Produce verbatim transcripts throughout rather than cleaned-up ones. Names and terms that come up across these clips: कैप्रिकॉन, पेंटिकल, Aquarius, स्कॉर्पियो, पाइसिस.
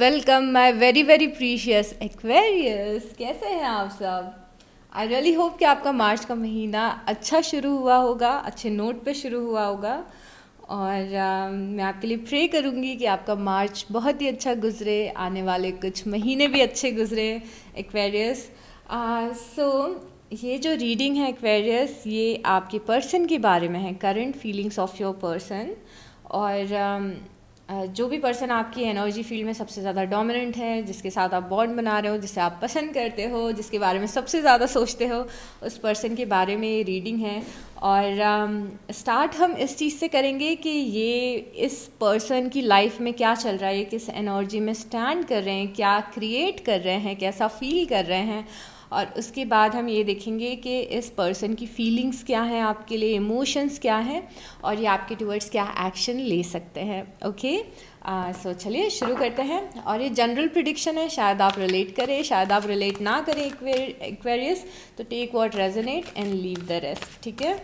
Welcome my very very precious Aquarius. कैसे हैं आप सब? आई रियली होप कि आपका मार्च का महीना अच्छा शुरू हुआ होगा, अच्छे नोट पे शुरू हुआ होगा। और uh, मैं आपके लिए प्रे करूँगी कि आपका मार्च बहुत ही अच्छा गुजरे, आने वाले कुछ महीने भी अच्छे गुजरे एक्वेरियस। सो ये जो रीडिंग है एक्वेरियस, ये आपके पर्सन के बारे में है, current feelings of your person. और uh, जो भी पर्सन आपकी एनर्जी फील्ड में सबसे ज़्यादा डोमिनेंट है, जिसके साथ आप बॉन्ड बना रहे हो, जिसे आप पसंद करते हो, जिसके बारे में सबसे ज़्यादा सोचते हो, उस पर्सन के बारे में ये रीडिंग है। और स्टार्ट um, हम इस चीज़ से करेंगे कि ये इस पर्सन की लाइफ में क्या चल रहा है, ये किस एनर्जी में स्टैंड कर रहे हैं, क्या क्रिएट कर रहे हैं, कैसा फील कर रहे हैं। और उसके बाद हम ये देखेंगे कि इस पर्सन की फीलिंग्स क्या हैं, आपके लिए इमोशंस क्या हैं, और ये आपके टुवर्ड्स क्या एक्शन ले सकते हैं। ओके, सो चलिए शुरू करते हैं। और ये जनरल प्रिडिक्शन है, शायद आप रिलेट करें, शायद आप रिलेट ना करें एक्वेरियस। तो take what resonate and leave the rest, ठीक है।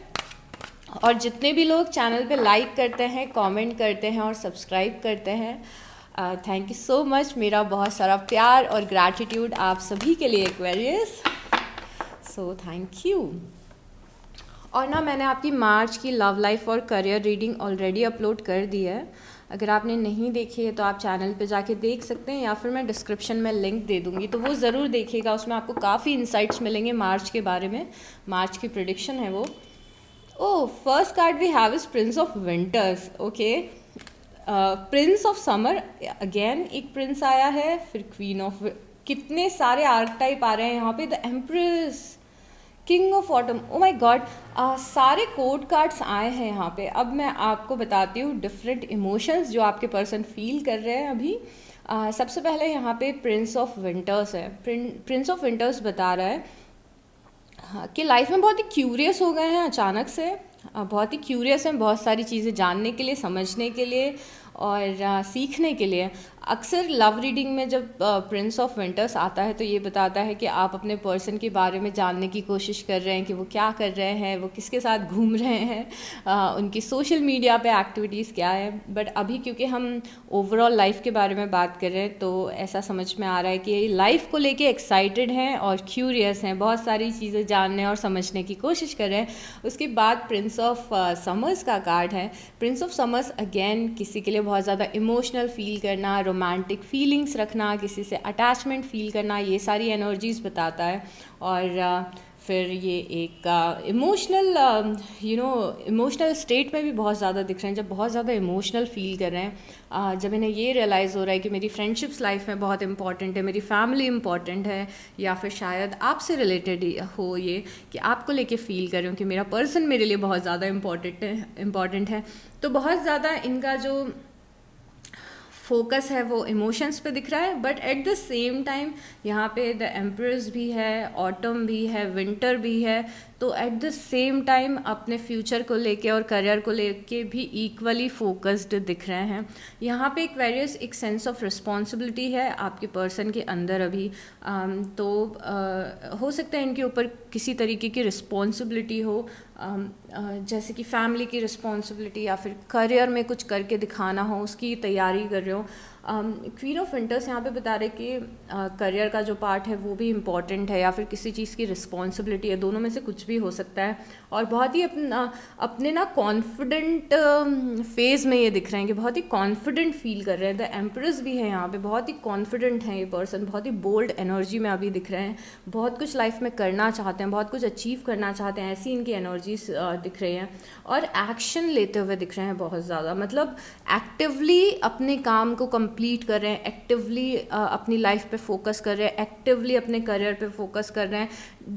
और जितने भी लोग चैनल पे लाइक करते हैं, कॉमेंट करते हैं और सब्सक्राइब करते हैं, थैंक यू सो मच। मेरा बहुत सारा प्यार और ग्रैटिट्यूड आप सभी के लिए एक्वेरियस, सो थैंक यू। और ना, मैंने आपकी मार्च की लव लाइफ और करियर रीडिंग ऑलरेडी अपलोड कर दी है। अगर आपने नहीं देखी है तो आप चैनल पे जाके देख सकते हैं, या फिर मैं डिस्क्रिप्शन में लिंक दे दूँगी, तो वो ज़रूर देखिएगा। उसमें आपको काफ़ी इंसाइट्स मिलेंगे मार्च के बारे में, मार्च की प्रेडिक्शन है वो। Oh, first card we have is prince of winters. Okay, prince of summer, again एक प्रिंस आया है, फिर क्वीन ऑफ, कितने सारे आर्कटाइप आ रहे हैं यहाँ पे। The empress, king of autumn, oh my god, सारे कोड कार्ड्स आए हैं यहाँ पे। अब मैं आपको बताती हूँ डिफरेंट इमोशंस जो आपके पर्सन फील कर रहे हैं अभी। uh, सबसे पहले यहाँ पे प्रिंस ऑफ विंटर्स है। प्रिंस ऑफ विंटर्स बता रहा है uh, कि लाइफ में बहुत ही क्यूरियस हो गए हैं अचानक से, बहुत ही क्यूरियस हैं बहुत सारी चीज़ें जानने के लिए, समझने के लिए और आ, सीखने के लिए। अक्सर लव रीडिंग में जब प्रिंस ऑफ विंटर्स आता है तो ये बताता है कि आप अपने पर्सन के बारे में जानने की कोशिश कर रहे हैं कि वो क्या कर रहे हैं, वो किसके साथ घूम रहे हैं, आ, उनकी सोशल मीडिया पे एक्टिविटीज़ क्या है। बट अभी क्योंकि हम ओवरऑल लाइफ के बारे में बात कर रहे हैं, तो ऐसा समझ में आ रहा है कि लाइफ को लेके एक्साइटेड हैं और क्यूरियस हैं, बहुत सारी चीज़ें जानने और समझने की कोशिश कर रहे हैं। उसके बाद प्रिंस ऑफ समर्स का कार्ड है। प्रिंस ऑफ समर्स अगेन किसी के लिए बहुत ज़्यादा इमोशनल फील करना, रोमांटिक फीलिंग्स रखना, किसी से अटैचमेंट फील करना, ये सारी एनर्जीज़ बताता है। और फिर ये एक emotional, you know, emotional state में भी बहुत ज़्यादा दिख रहे हैं, जब बहुत ज़्यादा इमोशनल फील कर रहे हैं। uh, जब इन्हें ये रियलाइज़ हो रहा है कि मेरी फ्रेंडशिप्स लाइफ में बहुत इंपॉर्टेंट है, मेरी फैमिली इंपॉर्टेंट है, या फिर शायद आपसे रिलेटेड हो ये कि आपको लेके फ़ील कर रहे हो कि मेरा पर्सन मेरे लिए बहुत ज़्यादा इम्पॉर्टेंट इम्पॉर्टेंट है। तो बहुत ज़्यादा इनका जो फोकस है वो इमोशंस पे दिख रहा है। But at the same time यहाँ पे द एम्प्रेस भी है, ऑटम भी है, विंटर भी है। तो एट द सेम टाइम अपने फ्यूचर को लेके और करियर को लेके भी इक्वली फोकस्ड दिख रहे हैं। यहाँ पे एक्वेरियस एक सेंस ऑफ रिस्पॉन्सिबिलिटी है आपके पर्सन के अंदर अभी। आम, तो आ, हो सकता है इनके ऊपर किसी तरीके की रिस्पॉन्सिबिलिटी हो, आम, आ, जैसे कि फैमिली की रिस्पॉन्सिबिलिटी, या फिर करियर में कुछ करके दिखाना हो, उसकी तैयारी कर रहे हो। क्वीन ऑफ विंटर्स यहाँ पे बता रहे कि करियर uh, का जो पार्ट है वो भी इम्पॉर्टेंट है, या फिर किसी चीज़ की रिस्पॉन्सिबिलिटी है, दोनों में से कुछ भी हो सकता है। और बहुत ही अपना अपने ना कॉन्फिडेंट फेज़ में ये दिख रहे हैं कि बहुत ही कॉन्फिडेंट फील कर रहे हैं। द एम्प्रेस भी है यहाँ पे, बहुत ही कॉन्फिडेंट हैं ये पर्सन, बहुत ही बोल्ड एनर्जी में अभी दिख रहे हैं, बहुत कुछ लाइफ में करना चाहते हैं, बहुत कुछ अचीव करना चाहते हैं, ऐसी इनकी एनर्जीज दिख रही हैं। और एक्शन लेते हुए दिख रहे हैं बहुत ज़्यादा, मतलब एक्टिवली अपने काम को कंप्लीट कर रहे हैं, एक्टिवली अपनी लाइफ पे फोकस कर रहे हैं, एक्टिवली अपने करियर पे फोकस कर रहे हैं।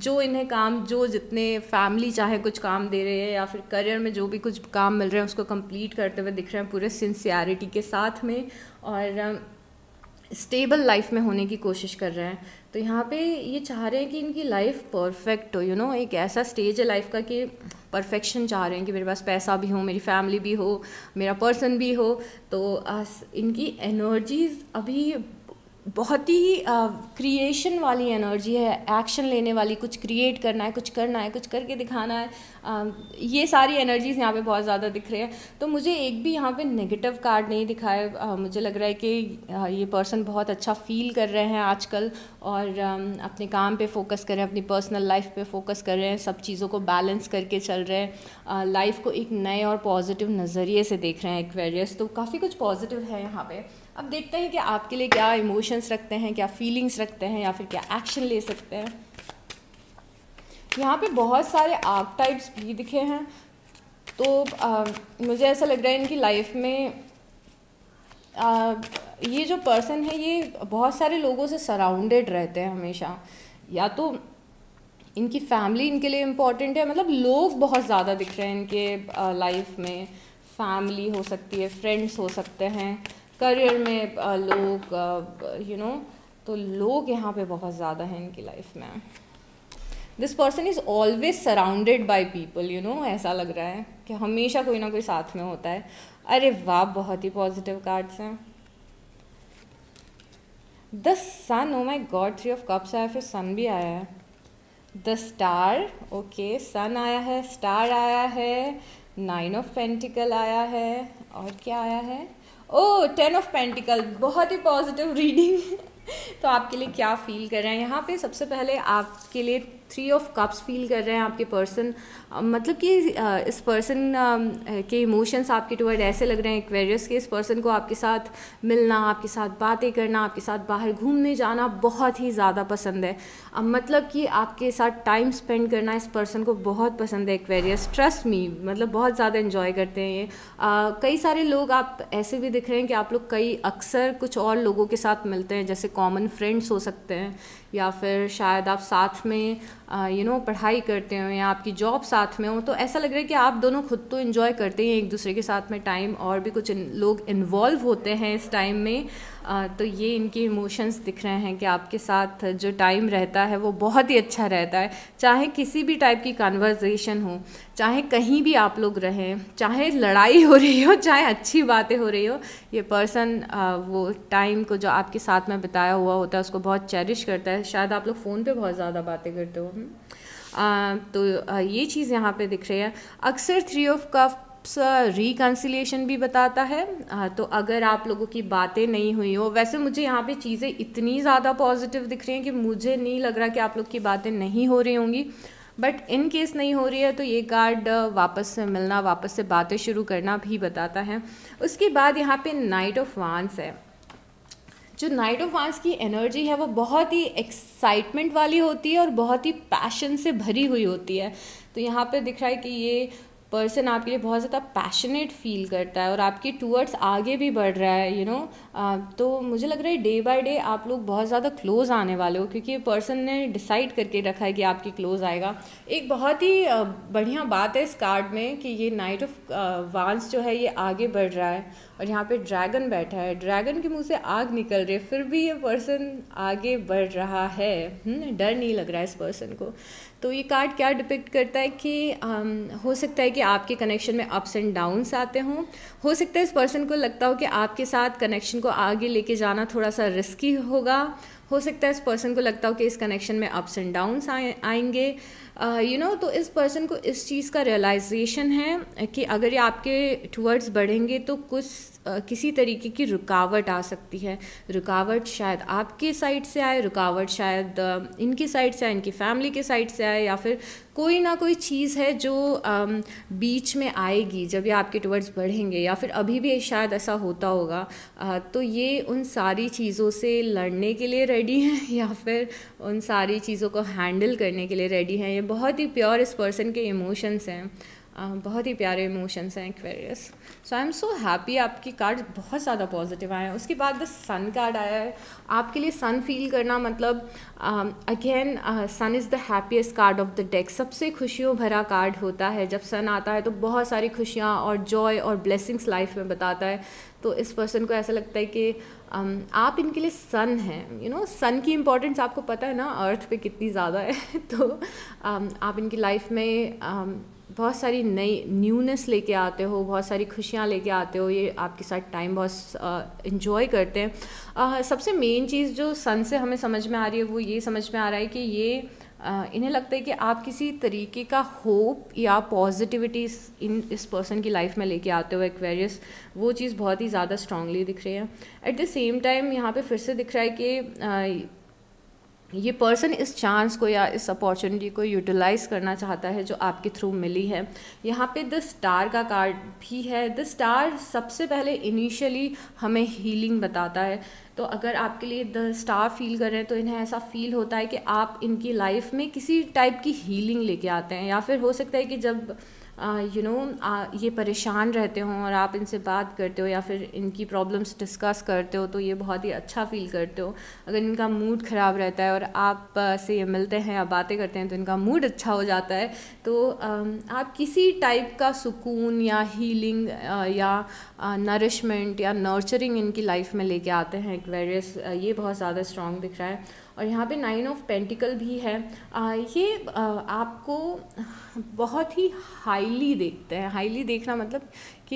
जो इन्हें काम, जो जितने फैमिली चाहे कुछ काम दे रहे हैं, या फिर करियर में जो भी कुछ काम मिल रहे हैं उसको कंप्लीट करते हुए दिख रहे हैं, पूरे सिंसियरिटी के साथ में, और स्टेबल लाइफ में होने की कोशिश कर रहे हैं। तो यहाँ पे ये चाह रहे हैं कि इनकी लाइफ परफेक्ट हो, यू नो, एक ऐसा स्टेज है लाइफ का कि परफेक्शन चाह रहे हैं कि मेरे पास पैसा भी हो, मेरी फैमिली भी हो, मेरा पर्सन भी हो। तो इनकी एनर्जीज़ अभी बहुत ही क्रिएशन वाली एनर्जी है, एक्शन लेने वाली, कुछ क्रिएट करना है, कुछ करना है, कुछ करके दिखाना है, uh, ये सारी एनर्जीज़ यहाँ पे बहुत ज़्यादा दिख रही है। तो मुझे एक भी यहाँ पे नेगेटिव कार्ड नहीं दिखा है। uh, मुझे लग रहा है कि uh, ये पर्सन बहुत अच्छा फील कर रहे हैं आजकल और uh, अपने काम पे फोकस कर रहे हैं, अपनी पर्सनल लाइफ पे फोकस कर रहे हैं, सब चीज़ों को बैलेंस करके चल रहे हैं, लाइफ uh, को एक नए और पॉजिटिव नज़रिए से देख रहे हैं एक्वेरियस। तो काफ़ी कुछ पॉजिटिव है यहाँ पे। अब देखते हैं कि आपके लिए क्या इमोशंस रखते हैं, क्या फीलिंग्स रखते हैं, या फिर क्या एक्शन ले सकते हैं। यहाँ पे बहुत सारे आर्केटाइप्स भी दिखे हैं। तो आ, मुझे ऐसा लग रहा है इनकी लाइफ में आ, ये जो पर्सन है ये बहुत सारे लोगों से सराउंडेड रहते हैं हमेशा। या तो इनकी फैमिली इनके लिए इम्पॉर्टेंट है, मतलब लोग बहुत ज़्यादा दिख रहे हैं इनके लाइफ में। फैमिली हो सकती है, फ्रेंड्स हो सकते हैं, करियर में लोग, यू नो, तो लोग यहाँ पे बहुत ज़्यादा हैं इनकी लाइफ में। This person is always surrounded by people, you know, ऐसा लग रहा है कि हमेशा कोई ना कोई साथ में होता है। अरे वाह, बहुत ही पॉजिटिव कार्ड्स हैं। The sun, oh my god, three of cups आया, फिर सन भी आया है। द स्टार, ओके, सन आया है, स्टार आया है, नाइन ऑफ पेंटिकल आया है, और क्या आया है, ओ टेन ऑफ पेंटिकल। बहुत ही पॉजिटिव रीडिंग। तो आपके लिए क्या फ़ील कर रहे हैं यहाँ पे? सबसे पहले आपके लिए थ्री ऑफ कप्स फील कर रहे हैं आपके पर्सन, मतलब कि इस पर्सन के इमोशंस आपके टुवर्ड ऐसे लग रहे हैं एक्वेरियस के, इस पर्सन को आपके साथ मिलना, आपके साथ बातें करना, आपके साथ बाहर घूमने जाना बहुत ही ज़्यादा पसंद है। मतलब कि आपके साथ टाइम स्पेंड करना इस पर्सन को बहुत पसंद है एक्वेरियस, ट्रस्ट मी, मतलब बहुत ज़्यादा इन्जॉय करते हैं ये। कई सारे लोग आप ऐसे भी दिख रहे हैं कि आप लोग कई अक्सर कुछ और लोगों के साथ मिलते हैं, जैसे कॉमन फ्रेंड्स हो सकते हैं, या फिर शायद आप साथ में यू नो पढ़ाई करते हो, या आपकी जॉब साथ में हो। तो ऐसा लग रहा है कि आप दोनों खुद तो इन्जॉय करते हैं एक दूसरे के साथ में टाइम, और भी कुछ लोग इन्वॉल्व होते हैं इस टाइम में। आ, तो ये इनके इमोशंस दिख रहे हैं कि आपके साथ जो टाइम रहता है वो बहुत ही अच्छा रहता है, चाहे किसी भी टाइप की कन्वर्सेशन हो, चाहे कहीं भी आप लोग रहें, चाहे लड़ाई हो रही हो, चाहे अच्छी बातें हो रही हो, ये पर्सन आ, वो टाइम को जो आपके साथ में बिताया हुआ होता है उसको बहुत चेरिश करता है। शायद आप लोग फ़ोन पे बहुत ज़्यादा बातें करते हो। आ, तो आ, ये चीज़ यहाँ पे दिख रही है। अक्सर थ्री ऑफ कप्स रिकंसिलिएशन भी बताता है। आ, तो अगर आप लोगों की बातें नहीं हुई हो, वैसे मुझे यहाँ पे चीज़ें इतनी ज़्यादा पॉजिटिव दिख रही हैं कि मुझे नहीं लग रहा कि आप लोग की बातें नहीं हो रही होंगी, बट इन केस नहीं हो रही है तो ये कार्ड वापस से मिलना, वापस से बातें शुरू करना भी बताता है। उसके बाद यहाँ पे नाइट ऑफ वांड्स है। जो नाइट ऑफ वांड्स की एनर्जी है वो बहुत ही एक्साइटमेंट वाली होती है और बहुत ही पैशन से भरी हुई होती है। तो यहाँ पे दिख रहा है कि ये पर्सन आपके लिए बहुत ज़्यादा पैशनेट फील करता है और आपके टूवर्ड्स आगे भी बढ़ रहा है, यू नो। तो मुझे लग रहा है डे बाय डे आप लोग बहुत ज़्यादा क्लोज आने वाले हो, क्योंकि ये पर्सन ने डिसाइड करके रखा है कि आपके क्लोज आएगा। एक बहुत ही बढ़िया बात है इस कार्ड में कि ये नाइट ऑफ वांड्स जो है ये आगे बढ़ रहा है और यहाँ पे ड्रैगन बैठा है, ड्रैगन के मुँह से आग निकल रही है, फिर भी ये पर्सन आगे बढ़ रहा है, डर नहीं लग रहा है इस पर्सन को। तो ये कार्ड क्या डिपिक्ट करता है कि आ, हो सकता है कि आपके कनेक्शन में अप्स एंड डाउन्स आते हों, हो सकता है इस पर्सन को लगता हो कि आपके साथ कनेक्शन को आगे लेके जाना थोड़ा सा रिस्की होगा, हो सकता है इस पर्सन को लगता हो कि इस कनेक्शन में अप्स एंड डाउन्स आएंगे, यू नो। तो इस पर्सन को इस चीज़ का रियलाइजेशन है कि अगर ये आपके टूवर्ड्स बढ़ेंगे तो कुछ uh, किसी तरीके की रुकावट आ सकती है। रुकावट शायद आपके साइड से आए, रुकावट शायद uh, इनकी साइड से आए, इनकी फैमिली के साइड से आए, या फिर कोई ना कोई चीज़ है जो um, बीच में आएगी जब ये आपके टूवर्ड्स बढ़ेंगे, या फिर अभी भी शायद ऐसा होता होगा। uh, तो ये उन सारी चीज़ों से लड़ने के लिए रेडी हैं या फिर उन सारी चीज़ों को हैंडल करने के लिए रेडी हैं। ये बहुत ही प्योर इस पर्सन के इमोशंस हैं, बहुत ही प्यारे इमोशंस हैं Aquarius. So I am so happy आपकी कार्ड बहुत ज़्यादा पॉजिटिव आए हैं। उसके बाद द सन कार्ड आया है। आपके लिए सन फील करना मतलब again sun is the happiest card of the deck. सबसे खुशियों भरा कार्ड होता है, जब सन आता है तो बहुत सारी खुशियाँ और जॉय और ब्लेसिंग्स लाइफ में बताता है। तो इस पर्सन को ऐसा लगता है कि um, आप इनके लिए सन हैं, यू नो। सन की इम्पोर्टेंस आपको पता है ना अर्थ पे कितनी ज़्यादा है। तो um, आप इनकी लाइफ में um, बहुत सारी नई न्यूनेस लेके आते हो, बहुत सारी खुशियाँ लेके आते हो, ये आपके साथ टाइम बहुत इन्जॉय करते हैं। आ, सबसे मेन चीज़ जो सन से हमें समझ में आ रही है वो ये समझ में आ रहा है कि ये आ, इन्हें लगता है कि आप किसी तरीके का होप या पॉजिटिविटी इन इस पर्सन की लाइफ में लेके आते हो एक्वेरियस, वो चीज़ बहुत ही ज़्यादा स्ट्रांगली दिख रही है। एट द सेम टाइम यहाँ पे फिर से दिख रहा है कि आ, ये पर्सन इस चांस को या इस अपॉर्चुनिटी को यूटिलाइज़ करना चाहता है जो आपके थ्रू मिली है। यहाँ पे द स्टार का कार्ड भी है। द स्टार सबसे पहले इनिशियली हमें हीलिंग बताता है, तो अगर आपके लिए द स्टार फील कर रहे हैं तो इन्हें ऐसा फील होता है कि आप इनकी लाइफ में किसी टाइप की हीलिंग लेके आते हैं, या फिर हो सकता है कि जब यू नो ये परेशान रहते हों और आप इनसे बात करते हो या फिर इनकी प्रॉब्लम्स डिस्कस करते हो तो ये बहुत ही अच्छा फील करते हो। अगर इनका मूड ख़राब रहता है और आप से ये मिलते हैं या बातें करते हैं तो इनका मूड अच्छा हो जाता है। तो आप किसी टाइप का सुकून या हीलिंग या नरिशमेंट या नर्चरिंग इनकी लाइफ में लेके आते हैं एक्वेरियस, ये बहुत ज़्यादा स्ट्रॉन्ग दिख रहा है। और यहाँ पे नाइन ऑफ पेंटिकल भी है। आ, ये आ, आपको बहुत ही हाईली देखते हैं। हाईली देखना मतलब कि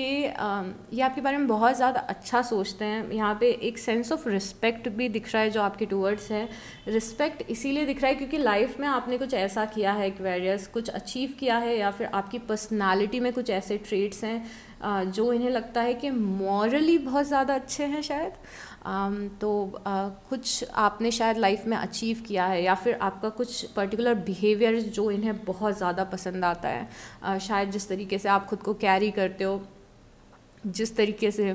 ये आपके बारे में बहुत ज़्यादा अच्छा सोचते हैं। यहाँ पे एक सेंस ऑफ रिस्पेक्ट भी दिख रहा है जो आपके टूवर्ड्स है। रिस्पेक्ट इसीलिए दिख रहा है क्योंकि लाइफ में आपने कुछ ऐसा किया है एक्वेरियस, कुछ अचीव किया है, या फिर आपकी पर्सनालिटी में कुछ ऐसे ट्रेट्स हैं जो इन्हें लगता है कि मॉरली बहुत ज़्यादा अच्छे हैं शायद। Um, तो uh, कुछ आपने शायद लाइफ में अचीव किया है या फिर आपका कुछ पर्टिकुलर बिहेवियर जो इन्हें बहुत ज़्यादा पसंद आता है। uh, शायद जिस तरीके से आप खुद को कैरी करते हो, जिस तरीके से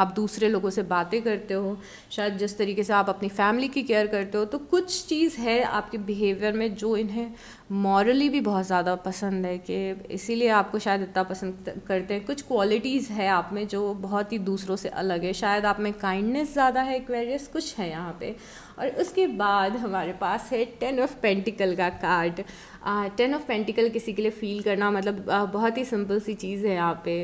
आप दूसरे लोगों से बातें करते हो, शायद जिस तरीके से आप अपनी फैमिली की केयर करते हो, तो कुछ चीज़ है आपके बिहेवियर में जो इन्हें मॉरली भी बहुत ज़्यादा पसंद है कि इसीलिए आपको शायद इतना पसंद करते हैं। कुछ क्वालिटीज़ है आप में जो बहुत ही दूसरों से अलग है, शायद आप में काइंडनेस ज़्यादा है एक्वेरियस, कुछ है यहाँ पे। और उसके बाद हमारे पास है टेन ऑफ पेंटिकल का कार्ड। टेन ऑफ पेंटिकल किसी के लिए फ़ील करना मतलब uh, बहुत ही सिंपल सी चीज़ है यहाँ पे।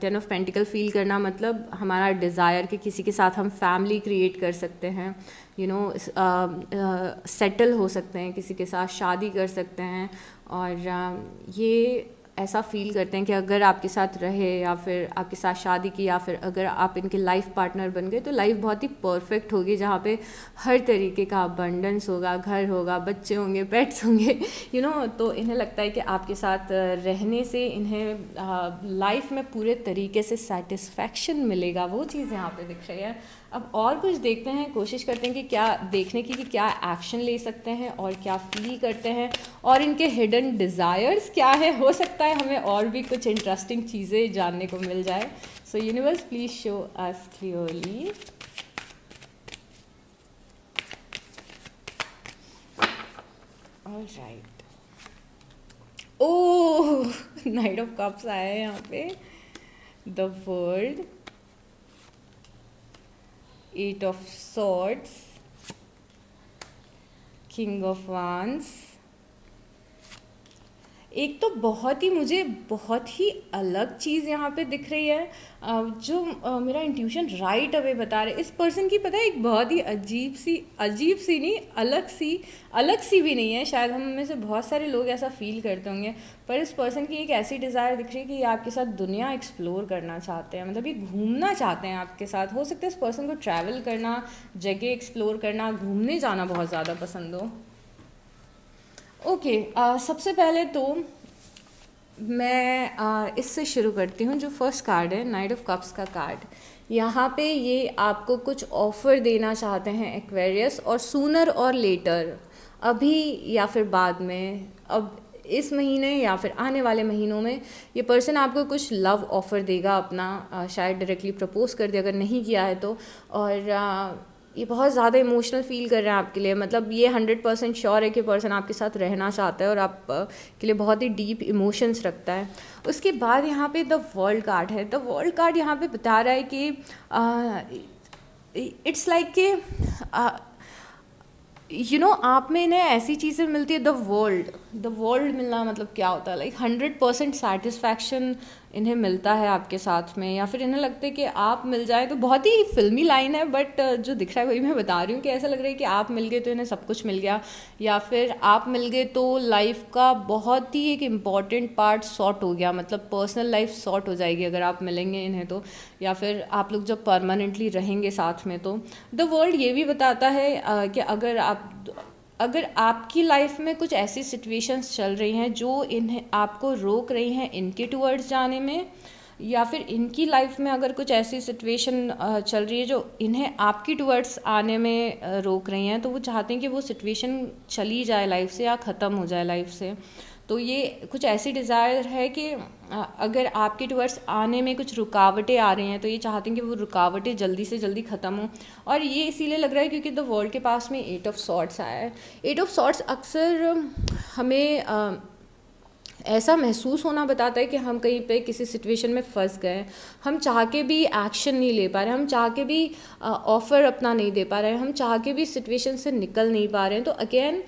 टेन ऑफ पेंटिकल फ़ील करना मतलब हमारा डिज़ायर कि किसी के साथ हम फैमिली क्रिएट कर सकते हैं, यू नो सेटल हो सकते हैं, किसी के साथ शादी कर सकते हैं। और uh, ये ऐसा फील करते हैं कि अगर आपके साथ रहे या फिर आपके साथ शादी की या फिर अगर आप इनके लाइफ पार्टनर बन गए तो लाइफ बहुत ही परफेक्ट होगी, जहाँ पे हर तरीके का अबंडेंस होगा, घर होगा, बच्चे होंगे, पेट्स होंगे, यू नो। तो इन्हें लगता है कि आपके साथ रहने से इन्हें लाइफ में पूरे तरीके से सेटिस्फैक्शन मिलेगा, वो चीज़ यहाँ पे दिख रही है। अब और कुछ देखते हैं, कोशिश करते हैं कि क्या देखने की कि क्या एक्शन ले सकते हैं और क्या फील करते हैं और इनके हिडन डिज़ायर्स क्या है। हो सकता है हमें और भी कुछ इंटरेस्टिंग चीज़ें जानने को मिल जाए। So universe please show us clearly. Alright, oh knight of cups आया है यहाँ पे, the world, Eight of Swords, King of Wands। एक तो बहुत ही मुझे बहुत ही अलग चीज़ यहाँ पे दिख रही है जो मेरा इंट्यूशन राइट अवे बता रहा है इस पर्सन की, पता है, एक बहुत ही अजीब सी अजीब सी नहीं अलग सी अलग सी भी नहीं है, शायद हम में से बहुत सारे लोग ऐसा फील करते होंगे, पर इस पर्सन की एक ऐसी डिज़ायर दिख रही है कि ये आपके साथ दुनिया एक्सप्लोर करना चाहते हैं, मतलब ये घूमना चाहते हैं आपके साथ। हो सकता है इस पर्सन को ट्रैवल करना, जगह एक्सप्लोर करना, घूमने जाना बहुत ज़्यादा पसंद हो। ओके okay, uh, सबसे पहले तो मैं uh, इससे शुरू करती हूँ जो फर्स्ट कार्ड है, नाइट ऑफ कप्स का कार्ड। यहाँ पे ये आपको कुछ ऑफ़र देना चाहते हैं एक्वेरियस, और सूनर और लेटर, अभी या फिर बाद में, अब इस महीने या फिर आने वाले महीनों में ये पर्सन आपको कुछ लव ऑफ़र देगा अपना, शायद डायरेक्टली प्रपोज कर दे अगर नहीं किया है तो। और uh, ये बहुत ज़्यादा इमोशनल फील कर रहे हैं आपके लिए, मतलब ये हंड्रेड परसेंट श्योर है कि पर्सन आपके साथ रहना चाहता है और आप के लिए बहुत ही डीप इमोशंस रखता है। उसके बाद यहाँ पे द वर्ल्ड कार्ड है। द वर्ल्ड कार्ड यहाँ पे बता रहा है कि इट्स लाइक के यू नो आप में इन्हें ऐसी चीज़ें मिलती है, द वर्ल्ड द वर्ल्ड मिलना मतलब क्या होता है, लाइक हंड्रेड परसेंट सेटिस्फैक्शन इन्हें मिलता है आपके साथ में, या फिर इन्हें लगता है कि आप मिल जाए तो, बहुत ही फिल्मी लाइन है बट जो दिख रहा है वही मैं बता रही हूँ, कि ऐसा लग रहा है कि आप मिल गए तो इन्हें सब कुछ मिल गया, या फिर आप मिल गए तो लाइफ का बहुत ही एक इम्पॉर्टेंट पार्ट सॉर्ट हो गया, मतलब पर्सनल लाइफ सॉर्ट हो जाएगी अगर आप मिलेंगे इन्हें तो, या फिर आप लोग जब परमानेंटली रहेंगे साथ में। तो द वर्ल्ड ये भी बताता है कि अगर आप अगर आपकी लाइफ में कुछ ऐसी सिचुएशंस चल रही हैं जो इन्हें आपको रोक रही हैं इनके टुवर्ड्स जाने में, या फिर इनकी लाइफ में अगर कुछ ऐसी सिचुएशन चल रही है जो इन्हें आपकी टुवर्ड्स आने में रोक रही हैं, तो वो चाहते हैं कि वो सिचुएशन चली जाए लाइफ से या ख़त्म हो जाए लाइफ से। तो ये कुछ ऐसी डिज़ायर है कि अगर आपके टुवर्ड्स आने में कुछ रुकावटें आ रही हैं तो ये चाहते हैं कि वो रुकावटें जल्दी से जल्दी ख़त्म हों। और ये इसीलिए लग रहा है क्योंकि द वर्ल्ड के पास में एट ऑफ सॉर्ट्स आया है। एट ऑफ सॉर्ट्स अक्सर हमें आ, ऐसा महसूस होना बताता है कि हम कहीं पे किसी सिचुएशन में फंस गए, हम चाह के भी एक्शन नहीं ले पा रहे, हम चाह के भी ऑफ़र अपना नहीं दे पा रहे, हम चाह के भी सिचुएशन से निकल नहीं पा रहे हैं। तो अगेन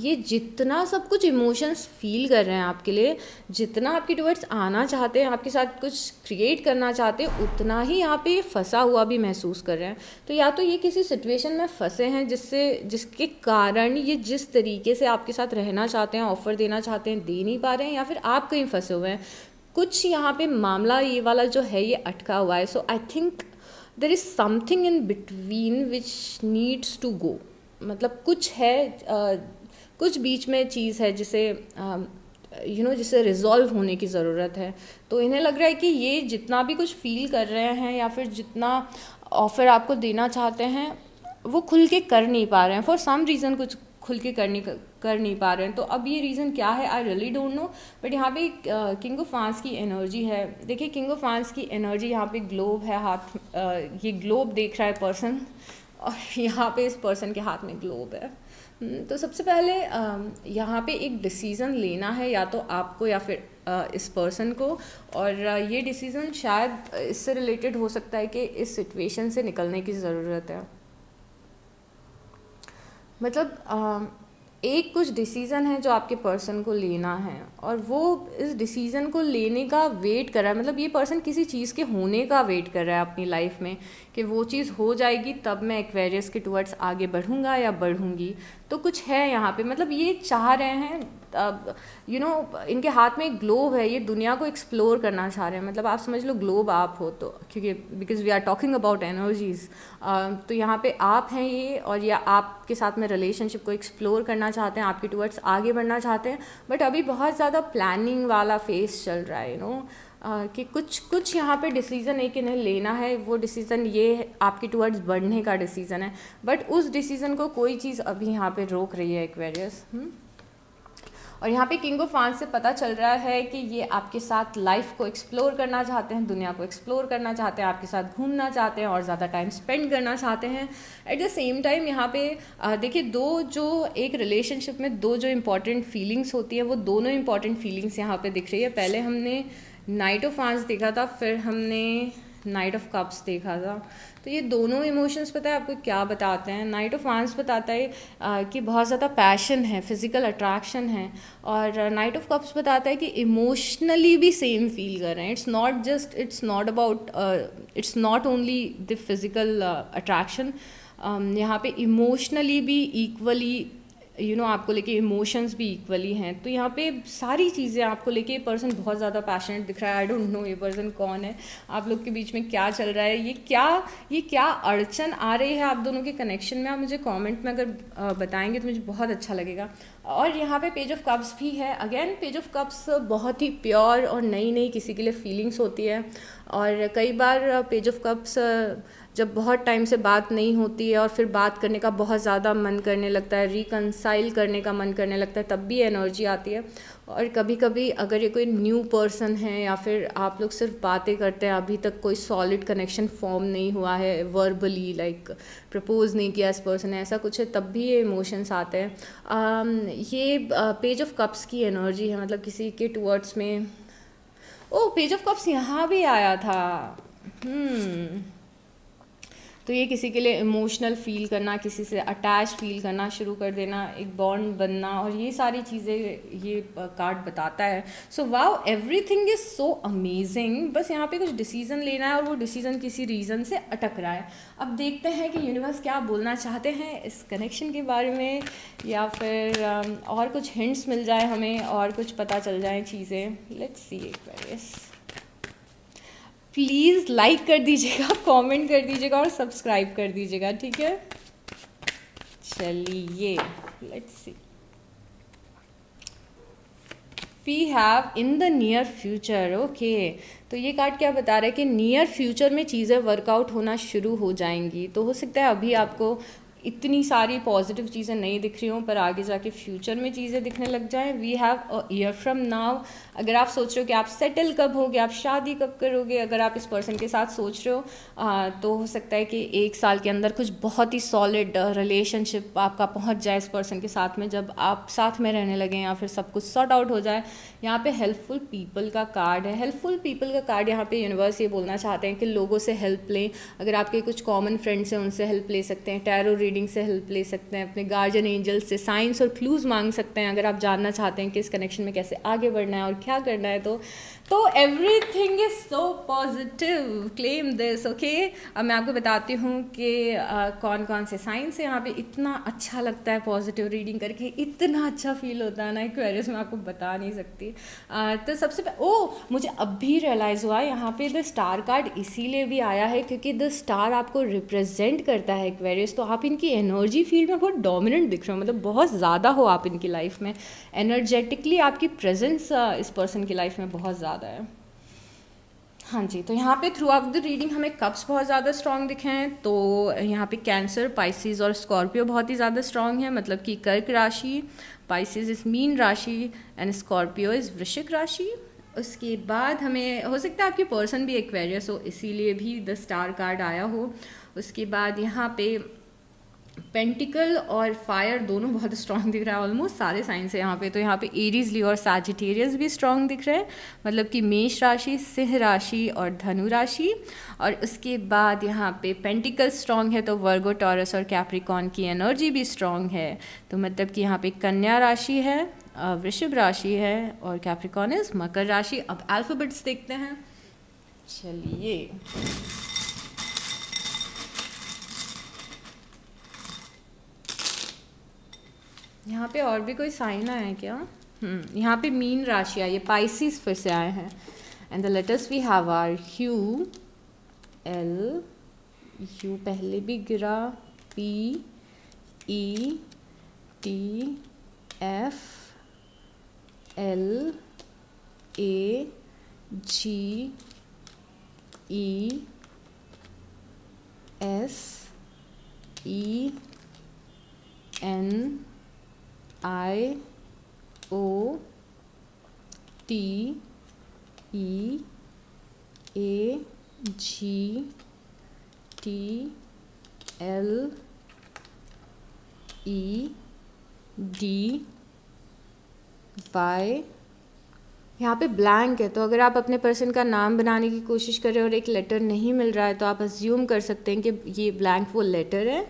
ये जितना सब कुछ इमोशंस फील कर रहे हैं आपके लिए, जितना आपके टुवर्ड्स आना चाहते हैं, आपके साथ कुछ क्रिएट करना चाहते हैं, उतना ही यहाँ पे फंसा हुआ भी महसूस कर रहे हैं। तो या तो ये किसी सिचुएशन में फंसे हैं जिससे जिसके कारण ये जिस तरीके से आपके साथ रहना चाहते हैं, ऑफ़र देना चाहते हैं, दे नहीं पा रहे हैं, या फिर आप कहीं फंसे हुए हैं, कुछ यहाँ पे मामला ये वाला जो है ये अटका हुआ है। So I think there is something in between which needs to go, मतलब कुछ है, आ, कुछ बीच में चीज़ है जिसे यू नो जिसे रिजॉल्व होने की ज़रूरत है। तो इन्हें लग रहा है कि ये जितना भी कुछ फील कर रहे हैं या फिर जितना ऑफ़र आपको देना चाहते हैं वो खुल के कर नहीं पा रहे हैं, फॉर सम रीज़न कुछ खुल के करने कर नहीं पा रहे हैं। तो अब ये रीज़न क्या है I really don't know, but यहाँ पे किंग ऑफ वांस की एनर्जी है। देखिए किंग ऑफ वांस की एनर्जी, यहाँ पे ग्लोब है हाथ, uh, ये ग्लोब देख रहा है पर्सन, और यहाँ पे इस पर्सन के हाथ में ग्लोब है। तो सबसे पहले यहाँ पे एक डिसीज़न लेना है, या तो आपको या फिर इस पर्सन को, और ये डिसीज़न शायद इससे रिलेटेड हो सकता है कि इस सिचुएशन से निकलने की ज़रूरत है। मतलब एक कुछ डिसीज़न है जो आपके पर्सन को लेना है, और वो इस डिसीज़न को लेने का वेट कर रहा है, मतलब ये पर्सन किसी चीज़ के होने का वेट कर रहा है अपनी लाइफ में, कि वो चीज़ हो जाएगी तब मैं एक्वेरियस के टुवर्ड्स आगे बढ़ूँगा या बढ़ूँगी। तो कुछ है यहाँ पे, मतलब ये चाह रहे हैं, अब यू नो इनके हाथ में एक ग्लोब है, ये दुनिया को एक्सप्लोर करना चाह रहे हैं, मतलब आप समझ लो ग्लोब आप हो, तो क्योंकि because we are talking about energies, तो यहाँ पे आप हैं ये, और या आपके साथ में रिलेशनशिप को एक्सप्लोर करना चाहते हैं, आपके टुवर्ड्स आगे बढ़ना चाहते हैं, बट अभी बहुत ज़्यादा प्लानिंग वाला फेस चल रहा है, यू नो Uh, कि कुछ कुछ यहाँ पे डिसीज़न एक इन्हें लेना है, वो डिसीज़न ये आपके टुवर्ड्स बढ़ने का डिसीज़न है, बट उस डिसीज़न को कोई चीज़ अभी यहाँ पे रोक रही है एक्वेरियस। और यहाँ पे किंग ऑफ वांस से पता चल रहा है कि ये आपके साथ लाइफ को एक्सप्लोर करना चाहते हैं, दुनिया को एक्सप्लोर करना चाहते हैं, आपके साथ घूमना चाहते हैं और ज़्यादा टाइम स्पेंड करना चाहते हैं। एट द सेम टाइम यहाँ पे देखिए दो जो एक रिलेशनशिप में दो जो इम्पॉर्टेंट फीलिंग्स होती है, वो दोनों इम्पॉर्टेंट फीलिंग्स यहाँ पर दिख रही है। पहले हमने नाइट ऑफ वांस देखा था, फिर हमने नाइट ऑफ कप्स देखा था। तो ये दोनों इमोशंस पता है आपको क्या बताते हैं? नाइट ऑफ वांस बताता है आ, कि बहुत ज़्यादा पैशन है, फिज़िकल अट्रैक्शन है, और नाइट ऑफ कप्स बताता है कि इमोशनली भी सेम फील कर रहे हैं। It's not just it's not about it's not only the physical attraction, यहाँ पे इमोशनली भी equally you you know know, आपको लेके इमोशंस भी इक्वली हैं। तो यहाँ पे सारी चीज़ें आपको लेके पर्सन बहुत ज़्यादा पैशनेट दिख रहा है। आई डोंट नो ये पर्सन कौन है, आप लोग के बीच में क्या चल रहा है, ये क्या ये क्या अड़चन आ रही है आप दोनों के कनेक्शन में, आप मुझे कमेंट में अगर बताएंगे तो मुझे बहुत अच्छा लगेगा। और यहाँ पे पेज ऑफ कप्स भी है। अगेन पेज ऑफ कप्स बहुत ही प्योर और नई नई किसी के लिए फीलिंग्स होती है, और कई बार पेज ऑफ कप्स जब बहुत टाइम से बात नहीं होती है और फिर बात करने का बहुत ज़्यादा मन करने लगता है, रिकंसाइल करने का मन करने लगता है, तब भी एनर्जी आती है। और कभी कभी अगर ये कोई न्यू पर्सन है या फिर आप लोग सिर्फ बातें करते हैं, अभी तक कोई सॉलिड कनेक्शन फॉर्म नहीं हुआ है वर्बली, लाइक प्रपोज नहीं किया इस पर्सन ने, ऐसा कुछ है, तब भी ये इमोशंस आते हैं। um, ये पेज ऑफ कप्स की एनर्जी है, मतलब किसी के टुवर्ड्स में। ओ पेज ऑफ कप्स यहाँ भी आया था। हम्म hmm. तो ये किसी के लिए इमोशनल फ़ील करना, किसी से अटैच फ़ील करना शुरू कर देना, एक बॉन्ड बनना, और ये सारी चीज़ें ये कार्ड बताता है। So wow, everything is so amazing. बस यहाँ पे कुछ डिसीज़न लेना है और वो डिसीज़न किसी रीज़न से अटक रहा है। अब देखते हैं कि यूनिवर्स क्या बोलना चाहते हैं इस कनेक्शन के बारे में, या फिर और कुछ हिंट्स मिल जाए हमें और कुछ पता चल जाए चीज़ें। Let's see Aquarius. Please like कर दीजिएगा, कमेंट कर दीजिएगा और सब्सक्राइब कर दीजिएगा, ठीक है। चलिए let's see, we have in the near future. Okay, तो ये कार्ड क्या बता रहा है कि नियर फ्यूचर में चीज़ें वर्कआउट होना शुरू हो जाएंगी। तो हो सकता है अभी आपको इतनी सारी पॉजिटिव चीज़ें नहीं दिख रही हों, पर आगे जाके फ्यूचर में चीज़ें दिखने लग जाएं। We have a year from now. अगर आप सोच रहे हो कि आप सेटल कब होगे, आप शादी कब करोगे, अगर आप इस पर्सन के साथ सोच रहे हो आ, तो हो सकता है कि एक साल के अंदर कुछ बहुत ही सॉलिड रिलेशनशिप आपका पहुंच जाए इस पर्सन के साथ में, जब आप साथ में रहने लगें या फिर सब कुछ सॉर्ट आउट हो जाए। यहाँ पर हेल्पफुल पीपल का कार्ड है। हेल्पफुल पीपल का कार्ड यहाँ पर यूनिवर्स ये बोलना चाहते हैं कि लोगों से हेल्प लें। अगर आपके कुछ कॉमन फ्रेंड्स हैं उनसे हेल्प ले सकते हैं, टैरो रीडिंग से हेल्प ले सकते हैं, अपने गार्जियन एंजल्स से साइंस और क्लूज मांग सकते हैं अगर आप जानना चाहते हैं कि इस कनेक्शन में कैसे आगे बढ़ना है और क्या करना है। तो तो everything is so positive, claim this. Okay, अब मैं आपको बताती हूँ कि uh, कौन कौन से साइंस है यहाँ पे। इतना अच्छा लगता है पॉजिटिव रीडिंग करके, इतना अच्छा फील होता है ना एक्वेरियस में, आपको बता नहीं सकती। uh, तो सबसे ओ मुझे अब भी रियलाइज़ हुआ यहाँ पे द स्टार कार्ड इसीलिए भी आया है क्योंकि द स्टार आपको रिप्रेजेंट करता है एक्वेरियस। तो आप इनकी एनर्जी फील्ड में बहुत डोमिनेंट दिख रहे हो, मतलब बहुत ज़्यादा हो आप इनकी लाइफ में। एनर्जेटिकली आपकी प्रेजेंस इस पर्सन की लाइफ में बहुत ज़्यादा है। हाँ जी, तो यहाँ पे थ्रू आउट द रीडिंग हमें कप्स बहुत ज़्यादा स्ट्रांग दिखे हैं। तो यहाँ पे कैंसर, पाइसिस और स्कॉर्पियो बहुत ही ज़्यादा स्ट्रांग है, मतलब कि कर्क राशि, पाइसिस इज मीन राशि एंड स्कॉर्पियो इज वृश्चिक राशि। उसके बाद हमें हो सकता है आपके पर्सन भी एक्वेरियस हो, इसीलिए भी द स्टार कार्ड आया हो। उसके बाद यहाँ पे पेंटिकल और फायर दोनों बहुत स्ट्रांग दिख रहा है। ऑलमोस्ट सारे साइंस है यहाँ पे। तो यहाँ पे एरीज, लियो और सैजिटेरियस भी स्ट्रांग दिख रहे हैं, मतलब कि मेष राशि, सिंह राशि और धनु राशि। और उसके बाद यहाँ पे पेंटिकल स्ट्रांग है, तो वर्गो, टॉरस और कैप्रिकॉन की एनर्जी भी स्ट्रांग है। तो मतलब कि यहाँ पे कन्या राशि है, वृषभ राशि है और कैप्रिकॉन इज मकर राशि। अब अल्फ़ाबेट्स देखते हैं। चलिए, यहाँ पे और भी कोई साइन आया है क्या? हम्म यहाँ पे मीन राशि आई है, पाइसिस फिर से आए हैं। And the letters we have R U, L, U पहले भी गिरा, P, E, T, F, L, A, G, E, S, E, N, I, O, T, E, A, G, T, L, E, D, Y. यहाँ पे blank है, तो अगर आप अपने पर्सन का नाम बनाने की कोशिश कर रहे हो और एक लेटर नहीं मिल रहा है तो आप अज्यूम कर सकते हैं कि ये ब्लैंक वो लेटर है।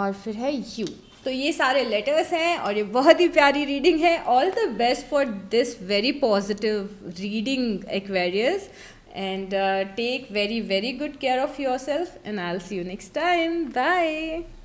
और फिर है यू। तो ये सारे लेटर्स हैं और ये बहुत ही प्यारी रीडिंग है। All the best for this very positive reading Aquarius, and take very very good care of yourself, and I will see you next time. Bye.